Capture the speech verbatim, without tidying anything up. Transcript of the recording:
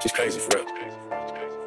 She's crazy for real.